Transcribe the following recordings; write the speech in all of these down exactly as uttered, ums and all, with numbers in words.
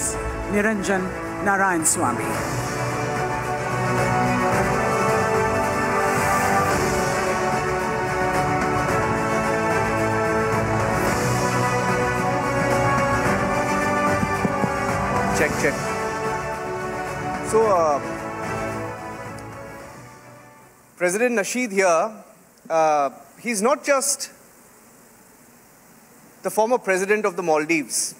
Islands, Niranjan Narayan Swami. Check, check. So, uh, President Nasheed here, uh, he's not just the former president of the Maldives.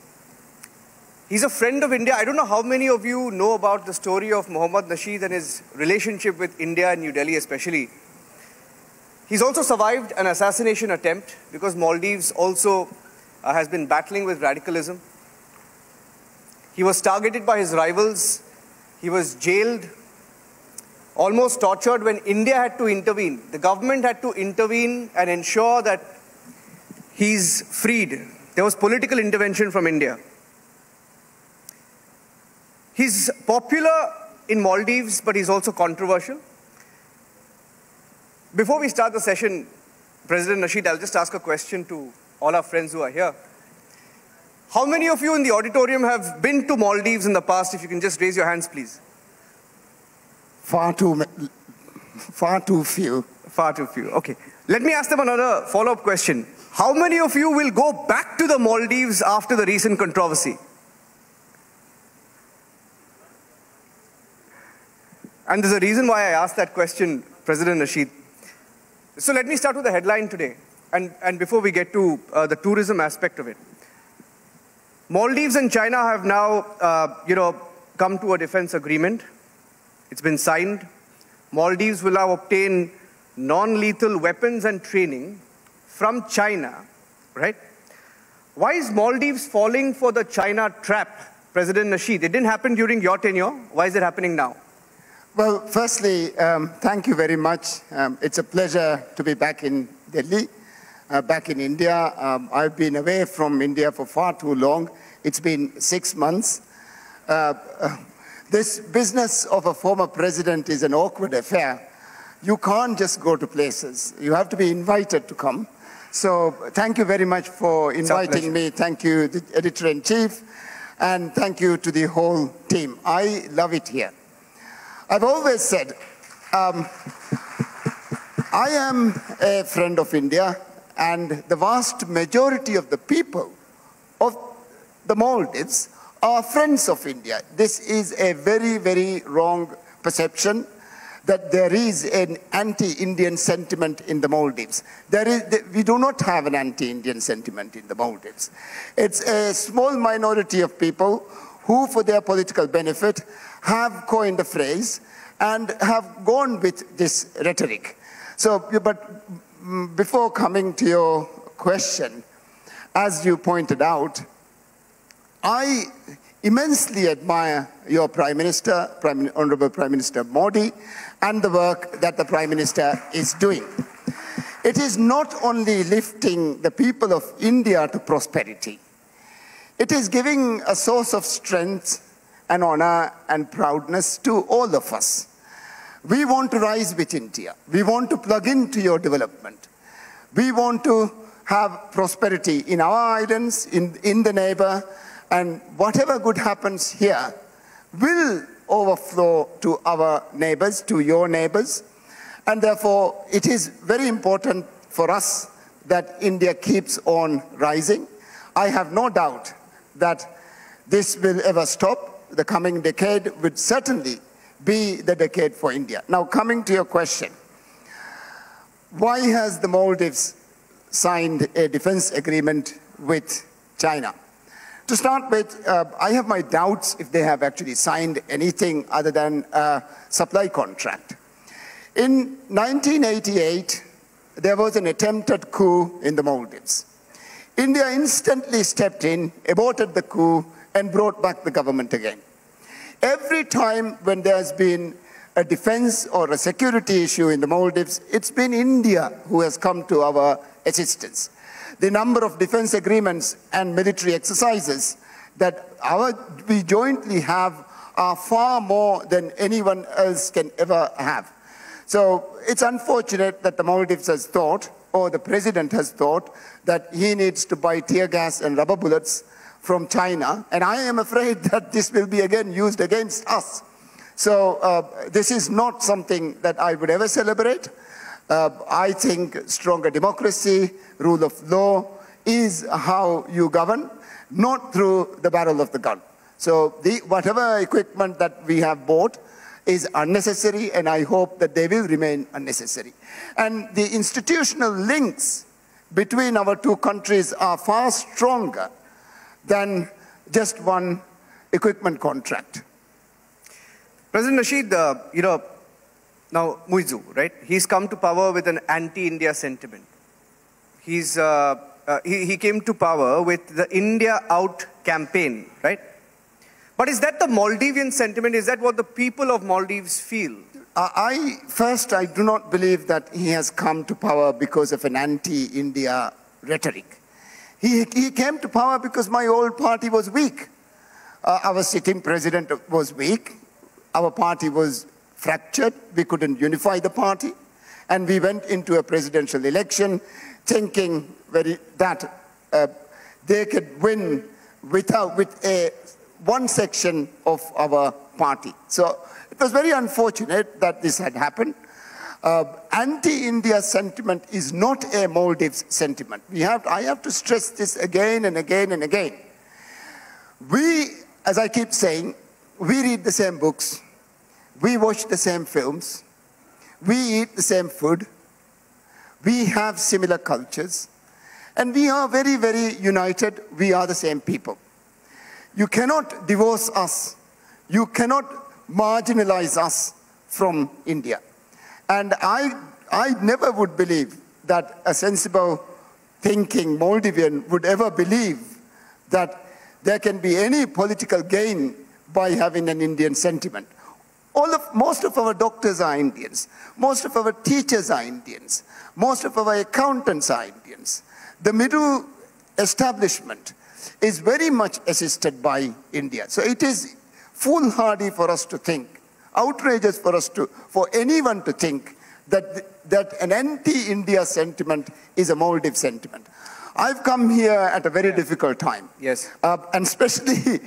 He's a friend of India. I don't know how many of you know about the story of Mohamed Nasheed and his relationship with India and New Delhi especially. He's also survived an assassination attempt because Maldives also uh, has been battling with radicalism. He was targeted by his rivals. He was jailed, almost tortured when India had to intervene. The government had to intervene and ensure that he's freed. There was political intervention from India. He's popular in Maldives, but he's also controversial. Before we start the session, President Nasheed, I'll just ask a question to all our friends who are here. How many of you in the auditorium have been to Maldives in the past? If you can just raise your hands, please. Far too, far too few. Far too few, okay. Let me ask them another follow-up question. How many of you will go back to the Maldives after the recent controversy? And there's a reason why I asked that question, President Nasheed. So let me start with the headline today, and, and before we get to uh, the tourism aspect of it. Maldives and China have now, uh, you know, come to a defense agreement. It's been signed. Maldives will now obtain non-lethal weapons and training from China, right? Why is Maldives falling for the China trap, President Nasheed? It didn't happen during your tenure. Why is it happening now? Well, firstly, um, thank you very much. Um, it's a pleasure to be back in Delhi, uh, back in India. Um, I've been away from India for far too long. It's been six months. Uh, uh, this business of a former president is an awkward affair. You can't just go to places. You have to be invited to come. So thank you very much for inviting me. Thank you, the editor-in-chief, and thank you to the whole team. I love it here. I've always said, um, I am a friend of India, and the vast majority of the people of the Maldives are friends of India. This is a very, very wrong perception that there is an anti-Indian sentiment in the Maldives. There is, we do not have an anti-Indian sentiment in the Maldives. It's a small minority of people who, for their political benefit, have coined the phrase and have gone with this rhetoric. So, but before coming to your question, as you pointed out, I immensely admire your Prime Minister, Prime, Honorable Prime Minister Modi, and the work that the Prime Minister is doing. It is not only lifting the people of India to prosperity, it is giving a source of strength and honor and proudness to all of us. We want to rise with India. We want to plug into your development. We want to have prosperity in our islands, in, in the neighbor, and whatever good happens here will overflow to our neighbors, to your neighbors. And therefore, it is very important for us that India keeps on rising. I have no doubt that this will ever stop. The coming decade would certainly be the decade for India. Now, coming to your question, why has the Maldives signed a defense agreement with China? To start with, uh, I have my doubts if they have actually signed anything other than a supply contract. In nineteen eighty-eight, there was an attempted coup in the Maldives. India instantly stepped in, aborted the coup, and brought back the government again. Every time when there's been a defense or a security issue in the Maldives, it's been India who has come to our assistance. The number of defense agreements and military exercises that our, we jointly have are far more than anyone else can ever have. So it's unfortunate that the Maldives has thought, or the president has thought, that he needs to buy tear gas and rubber bullets from China, and I am afraid that this will be again used against us. So uh, this is not something that I would ever celebrate. Uh, I think stronger democracy, rule of law, is how you govern, not through the barrel of the gun. So the, whatever equipment that we have bought is unnecessary, and I hope that they will remain unnecessary. And the institutional links between our two countries are far stronger than just one equipment contract. President Nasheed, uh, you know, now Muizzu, right? He's come to power with an anti-India sentiment. He's, uh, uh, he, he came to power with the India Out campaign, right? But is that the Maldivian sentiment? Is that what the people of Maldives feel? I, first, I do not believe that he has come to power because of an anti-India rhetoric. He, he came to power because my old party was weak. Uh, our sitting president was weak. Our party was fractured. We couldn't unify the party. And we went into a presidential election thinking very, that uh, they could win without, with a one section of our party. So it was very unfortunate that this had happened. Uh, Anti-India sentiment is not a Maldives sentiment. We have, I have to stress this again and again and again. We, as I keep saying, we read the same books, we watch the same films, we eat the same food, we have similar cultures, and we are very, very united. We are the same people. You cannot divorce us. You cannot marginalize us from India. And I, I never would believe that a sensible thinking Maldivian would ever believe that there can be any political gain by having an Indian sentiment. All of, most of our doctors are Indians. Most of our teachers are Indians. Most of our accountants are Indians. The middle establishment is very much assisted by India. So it is foolhardy for us to think, outrageous for us to, for anyone to think that, that an anti-India sentiment is a Maldive sentiment. I've come here at a very yeah. difficult time. Yes. Uh, and especially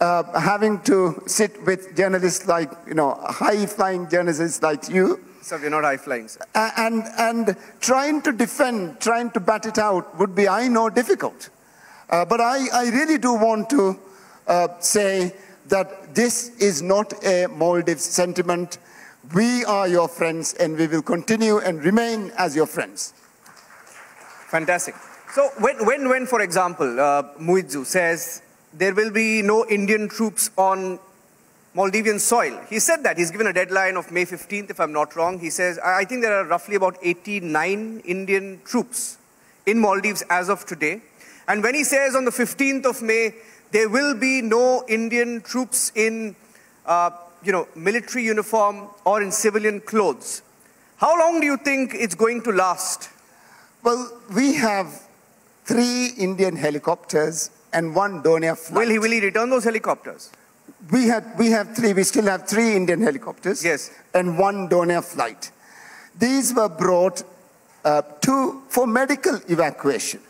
uh, having to sit with journalists like, you know, high-flying journalists like you. So you're not high-flying, sir. Uh, and, and trying to defend, trying to bat it out would be, I know, difficult. Uh, but I, I really do want to uh, say that this is not a Maldives sentiment. We are your friends, and we will continue and remain as your friends. Fantastic. So when, when, when for example, uh, Muizzu says there will be no Indian troops on Maldivian soil, he said that. He's given a deadline of May fifteenth, if I'm not wrong. He says, I think there are roughly about eighty-nine Indian troops in Maldives as of today. And when he says on the fifteenth of May, there will be no Indian troops in, uh, you know, military uniform or in civilian clothes, how long do you think it's going to last? Well, we have three Indian helicopters and one donor flight. Will he, will he return those helicopters? We have, we have three. We still have three Indian helicopters. Yes. And one donor flight. These were brought uh, to, for medical evacuation.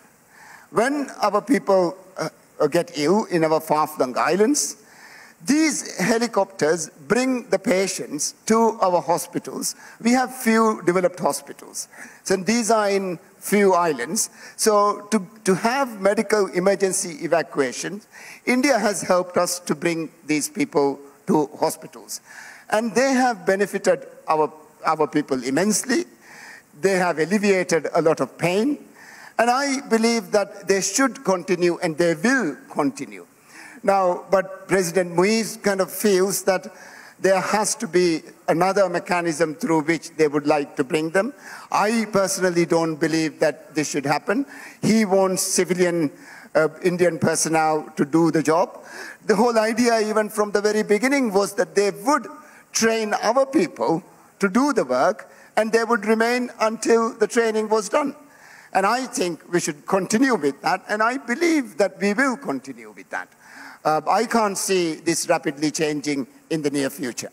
When our people uh, get ill in our far-flung islands, these helicopters bring the patients to our hospitals. We have few developed hospitals. So these are in few islands. So to, to have medical emergency evacuations, India has helped us to bring these people to hospitals. And they have benefited our, our people immensely. They have alleviated a lot of pain. And I believe that they should continue, and they will continue. Now, but President Muizzu kind of feels that there has to be another mechanism through which they would like to bring them. I personally don't believe that this should happen. He wants civilian uh, Indian personnel to do the job. The whole idea, even from the very beginning, was that they would train our people to do the work, and they would remain until the training was done. And I think we should continue with that, and I believe that we will continue with that. Uh, I can't see this rapidly changing in the near future.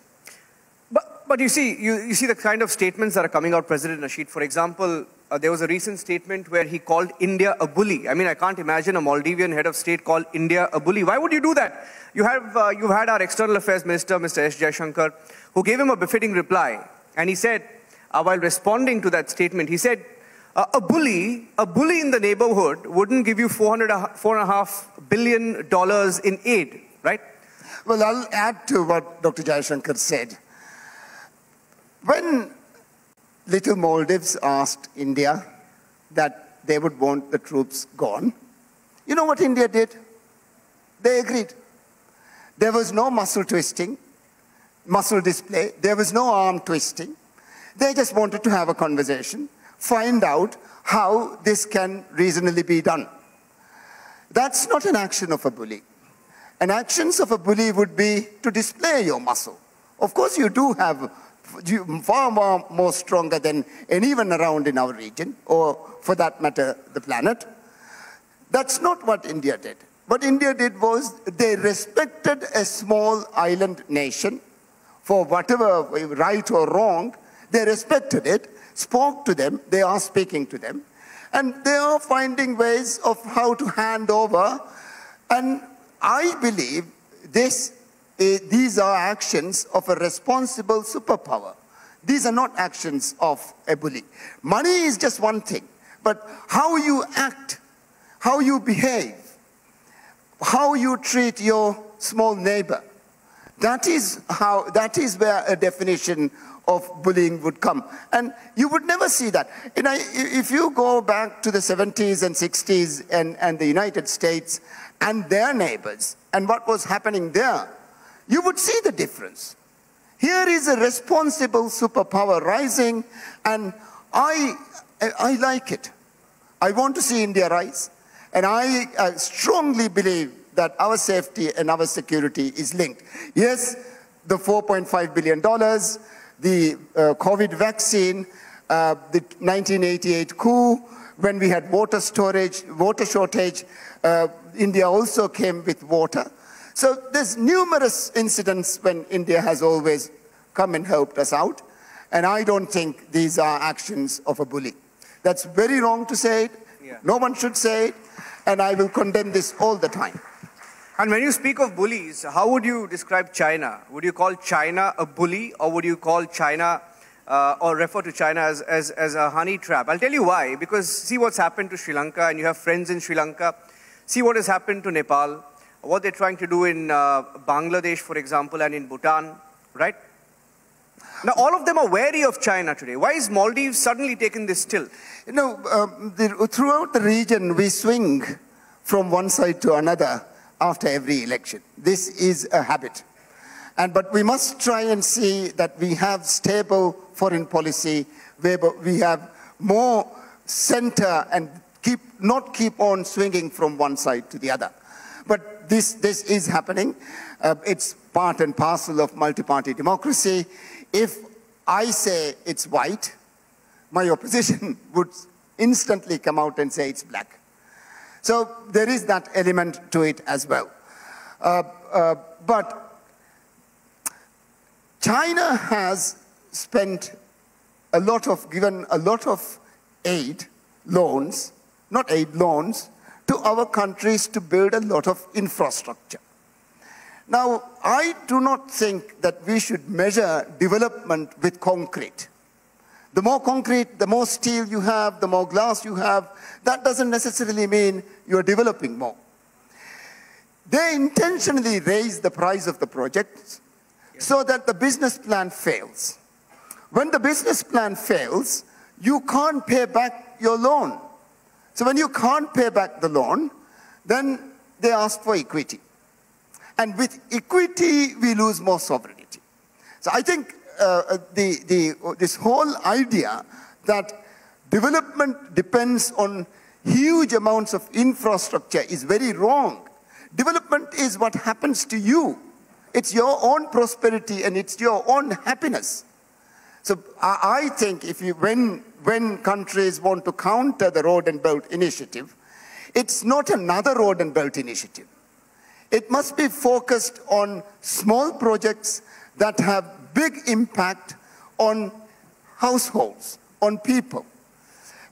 But, but you see, you, you see the kind of statements that are coming out, President Nasheed. For example, Uh, there was a recent statement where he called India a bully. I mean, I can't imagine a Maldivian head of state call India a bully. Why would you do that? You have, uh, you had our External Affairs Minister, Mister S. Jayashankar, who gave him a befitting reply. And he said, uh, while responding to that statement, he said, uh, a bully, a bully in the neighborhood wouldn't give you four hundred, four and a half billion dollars in aid, right? Well, I'll add to what Doctor Jayashankar said. When Little Maldives asked India that they would want the troops gone, you know what India did? They agreed. There was no muscle twisting, muscle display. There was no arm twisting. They just wanted to have a conversation, find out how this can reasonably be done. That's not an action of a bully. An actions of a bully would be to display your muscle. Of course, you do have far more, more stronger than anyone around in our region, or for that matter, the planet. That's not what India did. What India did was they respected a small island nation for whatever, right or wrong, they respected it, spoke to them, they are speaking to them, and they are finding ways of how to hand over. And I believe this Uh, these are actions of a responsible superpower. These are not actions of a bully. Money is just one thing, but how you act, how you behave, how you treat your small neighbor, that is, how, that is where a definition of bullying would come. And you would never see that. You know, if you go back to the seventies and sixties and, and the United States and their neighbors and what was happening there, you would see the difference. Here is a responsible superpower rising, and I, I like it. I want to see India rise, and I, I strongly believe that our safety and our security is linked. Yes, the four point five billion dollars, the uh, COVID vaccine, uh, the nineteen eighty-eight coup, when we had water storage, water shortage, uh, India also came with water. So there's numerous incidents when India has always come and helped us out. And I don't think these are actions of a bully. That's very wrong to say it. Yeah. No one should say it. And I will condemn this all the time. And when you speak of bullies, how would you describe China? Would you call China a bully, or would you call China uh, or refer to China as, as, as a honey trap? I'll tell you why. Because see what's happened to Sri Lanka, and you have friends in Sri Lanka. See what has happened to Nepal. What they're trying to do in uh, Bangladesh, for example, and in Bhutan, right? Now, all of them are wary of China today. Why is Maldives suddenly taken this tilt? You know, um, the, throughout the region, we swing from one side to another after every election. This is a habit. And, but we must try and see that we have stable foreign policy, where we have more center and keep, not keep on swinging from one side to the other. But this, this is happening. Uh, it's part and parcel of multi-party democracy. If I say it's white, my opposition would instantly come out and say it's black. So there is that element to it as well. Uh, uh, but China has spent a lot of, given a lot of aid, loans, not aid, loans, to our countries to build a lot of infrastructure. Now, I do not think that we should measure development with concrete. The more concrete, the more steel you have, the more glass you have, that doesn't necessarily mean you're developing more. They intentionally raise the price of the projects so that the business plan fails. When the business plan fails, you can't pay back your loan. So when you can't pay back the loan, then they ask for equity. And with equity, we lose more sovereignty. So I think uh, the, the, this whole idea that development depends on huge amounts of infrastructure is very wrong. Development is what happens to you. It's your own prosperity and it's your own happiness. So I think if you, when, when countries want to counter the Road and Belt initiative, it's not another Road and Belt initiative. It must be focused on small projects that have big impact on households, on people.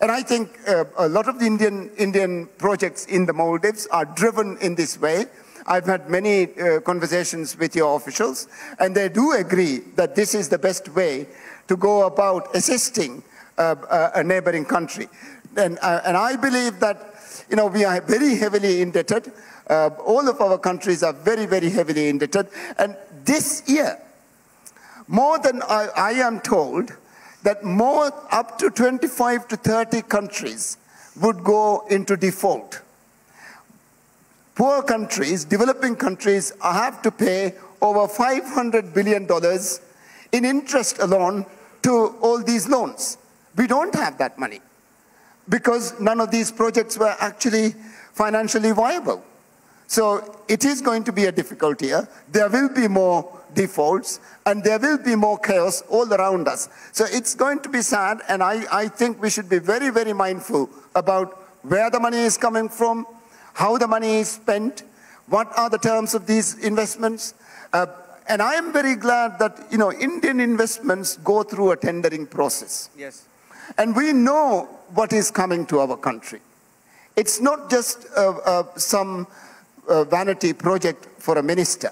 And I think uh, a lot of the Indian, Indian projects in the Maldives are driven in this way. I've had many uh, conversations with your officials, and they do agree that this is the best way to go about assisting uh, a neighboring country. And, uh, and I believe that, you know, we are very heavily indebted. Uh, all of our countries are very, very heavily indebted. And this year, more than I, I am told, that more up to twenty-five to thirty countries would go into default. Poor countries, developing countries, have to pay over five hundred billion dollars in interest alone to all these loans. We don't have that money because none of these projects were actually financially viable. So it is going to be a difficult year. There will be more defaults, and there will be more chaos all around us. So it's going to be sad, and I, I think we should be very, very mindful about where the money is coming from, how the money is spent, what are the terms of these investments. Uh, and I am very glad that, you know, Indian investments go through a tendering process. Yes. And we know what is coming to our country. It's not just uh, uh, some uh, vanity project for a minister.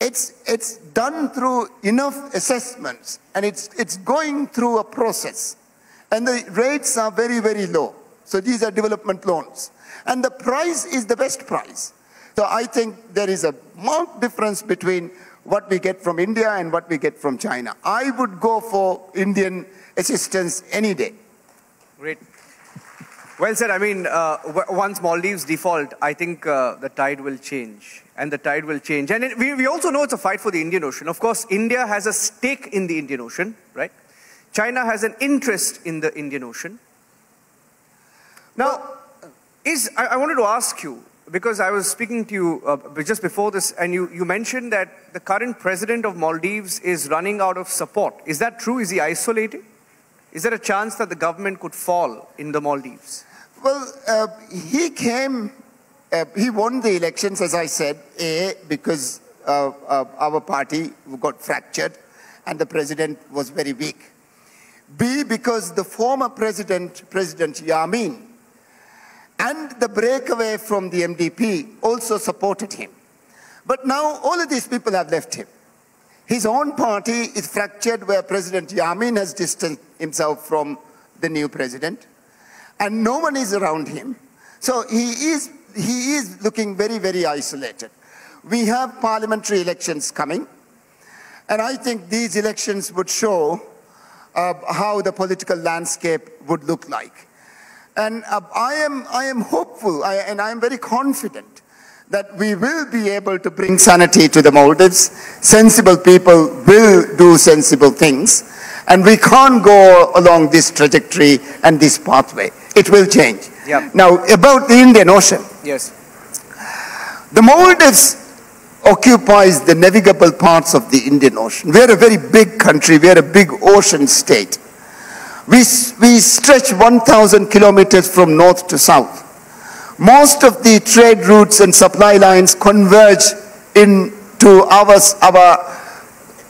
It's, it's done through enough assessments, and it's, it's going through a process. And the rates are very, very low. So these are development loans. And the price is the best price. So I think there is a marked difference between what we get from India and what we get from China. I would go for Indian assistance any day. Great. Well said. I mean, uh, once Maldives default, I think uh, the tide will change. And the tide will change. And it, we, we also know it's a fight for the Indian Ocean. Of course, India has a stake in the Indian Ocean, right? China has an interest in the Indian Ocean. Now, well, is I, I wanted to ask you, because I was speaking to you uh, just before this, and you, you mentioned that the current president of Maldives is running out of support. Is that true? Is he isolated? Is there a chance that the government could fall in the Maldives? Well, uh, he came, uh, he won the elections, as I said, A, because uh, uh, our party got fractured and the president was very weak. B, because the former president, President Yamin, and the breakaway from the M D P also supported him. But now all of these people have left him. His own party is fractured, where President Yamin has distanced himself from the new president, and no one is around him. So he is, he is looking very, very isolated. We have parliamentary elections coming, and I think these elections would show uh, how the political landscape would look like. And uh, I, am, I am hopeful, I, and I am very confident that we will be able to bring sanity to the Maldives. Sensible people will do sensible things. And we can't go along this trajectory and this pathway. It will change. Yep. Now, about the Indian Ocean. Yes. The Maldives occupies the navigable parts of the Indian Ocean. We are a very big country. We are a big ocean state. We, we stretch one thousand kilometers from north to south. Most of the trade routes and supply lines converge into our, our,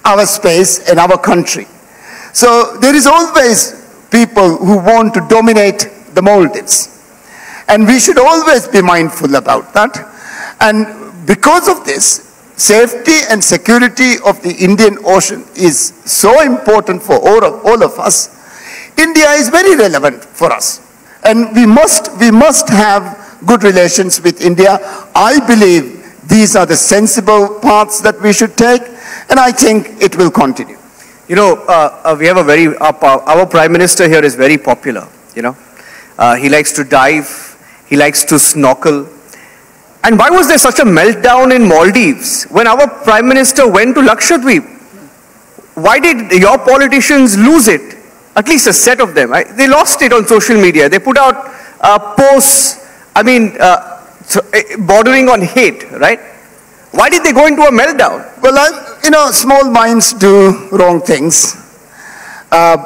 our space and our country. So there is always people who want to dominate the Maldives. And we should always be mindful about that. And because of this, safety and security of the Indian Ocean is so important for all of, all of us. India is very relevant for us. And we must, we must have good relations with India. I believe these are the sensible paths that we should take, and I think it will continue. You know, uh, uh, we have a very, uh, our Prime Minister here is very popular, you know. Uh, he likes to dive, he likes to snorkel. And why was there such a meltdown in Maldives when our Prime Minister went to Lakshadweep? Why did your politicians lose it? At least a set of them. I, they lost it on social media. They put out uh, posts. I mean, uh, bordering on hate, right? Why did they go into a meltdown? Well, I, you know, small minds do wrong things. Uh,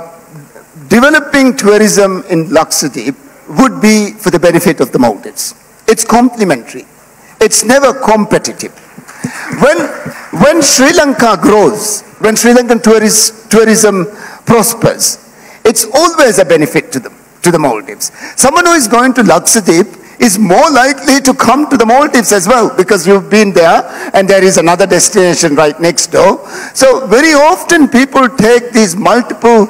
developing tourism in Lakshadweep would be for the benefit of the Maldives. It's complementary. It's never competitive. When, when Sri Lanka grows, when Sri Lankan tourist, tourism prospers, it's always a benefit to them, to to the Maldives. Someone who is going to Lakshadweep is more likely to come to the Maldives as well, because you've been there and there is another destination right next door. So very often people take these multiple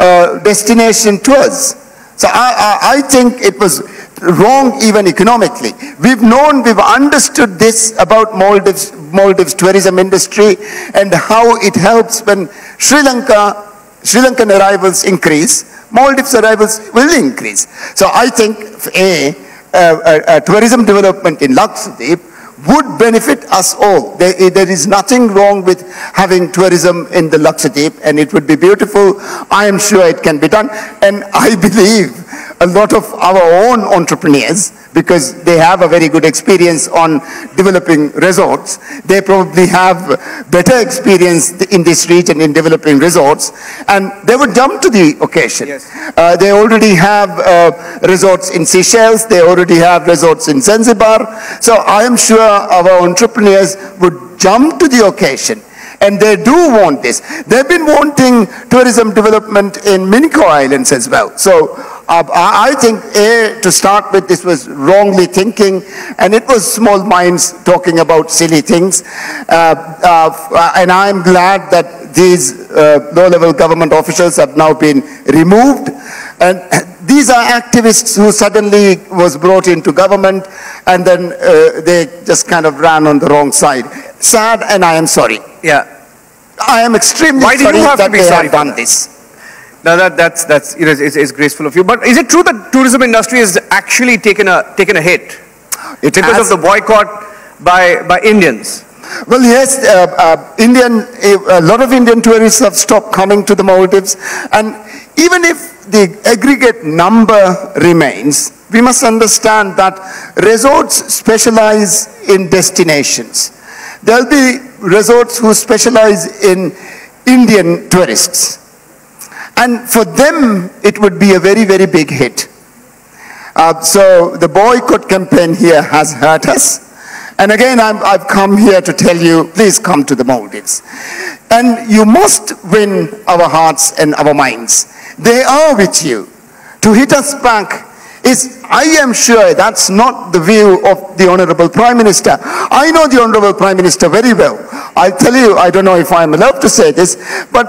uh, destination tours. So I, I, I think it was wrong even economically. We've known, we've understood this about Maldives, Maldives tourism industry and how it helps when Sri Lanka, Sri Lankan arrivals increase, Maldives arrivals will increase. So I think a, a, a tourism development in Lakshadweep would benefit us all. There, there is nothing wrong with having tourism in the Lakshadweep, and it would be beautiful. I am sure it can be done, and I believe a lot of our own entrepreneurs, because they have a very good experience on developing resorts, they probably have better experience in this region in developing resorts, and they would jump to the occasion. Yes. Uh, they already have uh, resorts in Seychelles, they already have resorts in Zanzibar, so I am sure our entrepreneurs would jump to the occasion. And they do want this. They've been wanting tourism development in Minicoy Islands as well. So uh, I think, A, to start with, this was wrongly thinking, and it was small minds talking about silly things. Uh, uh, and I'm glad that these uh, low-level government officials have now been removed. And these are activists who suddenly was brought into government, and then uh, they just kind of ran on the wrong side. Sad, and I am sorry. Yeah, I am extremely sorry that they have done this. Now that that's that's it is, it's, it's graceful of you. But is it true that tourism industry has actually taken a taken a hit it because of the boycott by by Indians? Well, yes, uh, uh, Indian uh, a lot of Indian tourists have stopped coming to the Maldives, and even if the aggregate number remains, we must understand that resorts specialize in destinations. There'll be resorts who specialize in Indian tourists. And for them, it would be a very, very big hit. Uh, so the boycott campaign here has hurt us. And again, I'm, I've come here to tell you, please come to the Maldives. And you must win our hearts and our minds. They are with you. To hit us back is, I am sure, that's not the view of the Honourable Prime Minister. I know the Honourable Prime Minister very well. I'll tell you, I don't know if I'm allowed to say this, but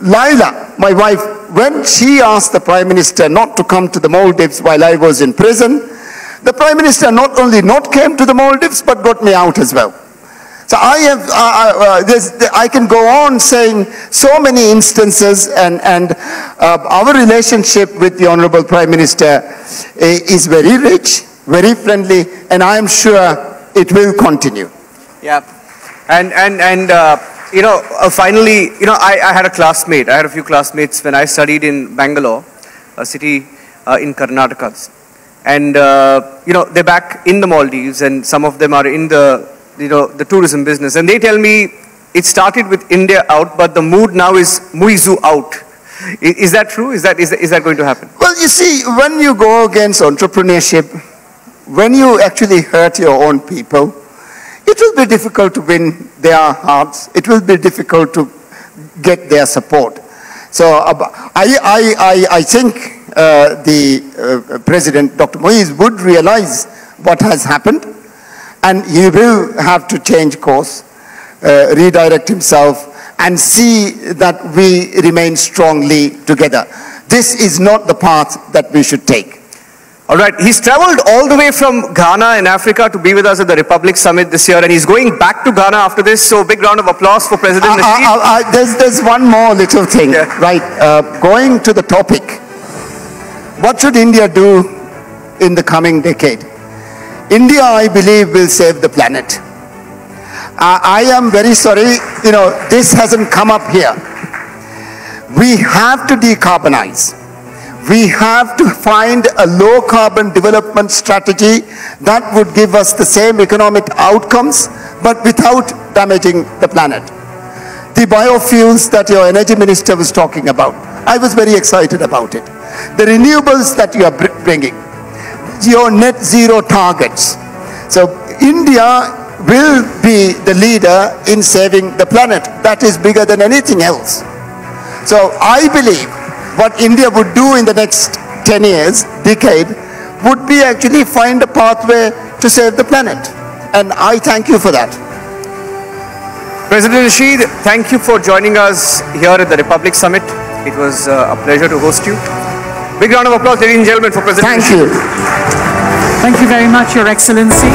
Laila, my wife, when she asked the Prime Minister not to come to the Maldives while I was in prison, the Prime Minister not only not came to the Maldives, but got me out as well. So I, have, uh, uh, I can go on saying so many instances, and, and uh, our relationship with the Honourable Prime Minister is very rich, very friendly, and I am sure it will continue. Yeah, and, and, and uh, you know, uh, finally, you know, I, I had a classmate, I had a few classmates when I studied in Bangalore, a city uh, in Karnataka, and uh, you know, they're back in the Maldives, and some of them are in the you know, the tourism business. And they tell me it started with India out, but the mood now is Muizzu out. Is, is that true? Is that, is, is that going to happen? Well, you see, when you go against entrepreneurship, when you actually hurt your own people, it will be difficult to win their hearts. It will be difficult to get their support. So uh, I, I, I, I think uh, the uh, President, Doctor Moise, would realize what has happened. And he will have to change course, uh, redirect himself, and see that we remain strongly together. This is not the path that we should take. All right. He's traveled all the way from Ghana in Africa to be with us at the Republic Summit this year, and he's going back to Ghana after this. So big round of applause for President uh, Nasheed. Uh, uh, uh, there's, there's one more little thing. Yeah. Right. Uh, going to the topic, what should India do in the coming decade? India, I believe, will save the planet. Uh, I am very sorry, you know, this hasn't come up here. We have to decarbonize. We have to find a low-carbon development strategy that would give us the same economic outcomes, but without damaging the planet. The biofuels that your energy minister was talking about, I was very excited about it. The renewables that you are bringing, your net zero targets. So India will be the leader in saving the planet. That is bigger than anything else. So I believe what India would do in the next ten years, decade, would we actually find a pathway to save the planet? And I thank you for that. President Nasheed, thank you for joining us here at the Republic Summit. It was uh, a pleasure to host you. Big round of applause, ladies and gentlemen, for President Nasheed. Thank you. Thank you very much, Your Excellency.